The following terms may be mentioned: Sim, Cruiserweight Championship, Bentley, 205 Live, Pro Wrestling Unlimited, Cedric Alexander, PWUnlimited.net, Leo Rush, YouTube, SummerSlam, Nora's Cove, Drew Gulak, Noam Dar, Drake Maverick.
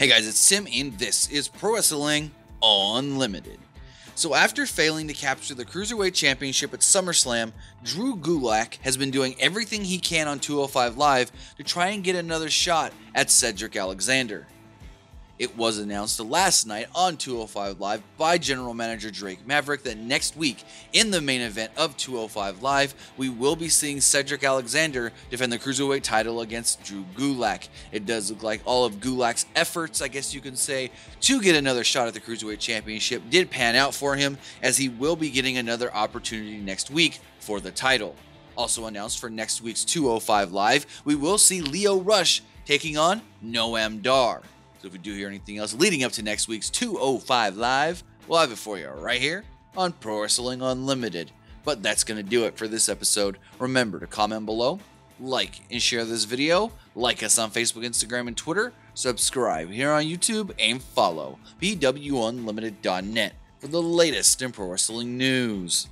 Hey guys, it's Sim and this is Pro Wrestling Unlimited. So after failing to capture the Cruiserweight Championship at SummerSlam, Drew Gulak has been doing everything he can on 205 Live to try and get another shot at Cedric Alexander. It was announced last night on 205 Live by General Manager Drake Maverick that next week, in the main event of 205 Live, we will be seeing Cedric Alexander defend the Cruiserweight title against Drew Gulak. It does look like all of Gulak's efforts, I guess you can say, to get another shot at the Cruiserweight Championship did pan out for him, as he will be getting another opportunity next week for the title. Also announced for next week's 205 Live, we will see Leo Rush taking on Noam Dar. So if we do hear anything else leading up to next week's 205 Live, we'll have it for you right here on Pro Wrestling Unlimited. But that's going to do it for this episode. Remember to comment below, like and share this video, like us on Facebook, Instagram, and Twitter, subscribe here on YouTube, and follow PWUnlimited.net for the latest in pro wrestling news.